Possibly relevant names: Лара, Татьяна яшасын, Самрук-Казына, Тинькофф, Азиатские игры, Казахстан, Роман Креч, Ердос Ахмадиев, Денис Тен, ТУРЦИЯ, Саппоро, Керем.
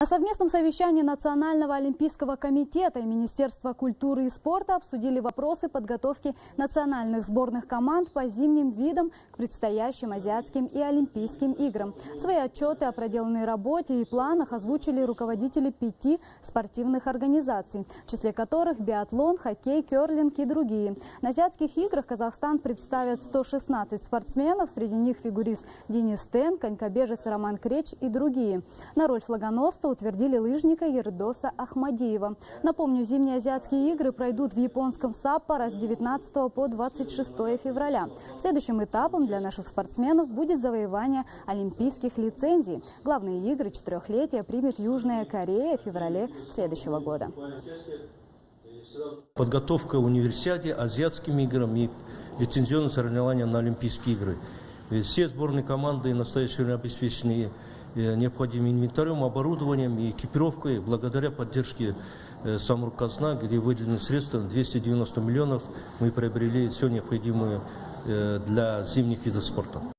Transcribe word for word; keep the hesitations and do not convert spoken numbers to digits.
На совместном совещании Национального олимпийского комитета и Министерства культуры и спорта обсудили вопросы подготовки национальных сборных команд по зимним видам к предстоящим азиатским и олимпийским играм. Свои отчеты о проделанной работе и планах озвучили руководители пяти спортивных организаций, в числе которых биатлон, хоккей, керлинг и другие. На азиатских играх Казахстан представит сто шестнадцать спортсменов, среди них фигурист Денис Тен, конькобежец Роман Креч и другие. На роль флагоносца утвердили лыжника Ердоса Ахмадиева. Напомню, зимние азиатские игры пройдут в японском Саппоро с девятнадцатого по двадцать шестое февраля. Следующим этапом для наших спортсменов будет завоевание олимпийских лицензий. Главные игры четырехлетия примет Южная Корея в феврале следующего года. Подготовка универсиаде, азиатским играм и лицензионные соревнования на олимпийские игры. Все сборные команды на настоящее время обеспечены необходимым инвентарем, оборудованием и экипировкой благодаря поддержке Самрук-Казына, где выделены средства на двести девяносто миллионов, мы приобрели все необходимое для зимних видов спорта.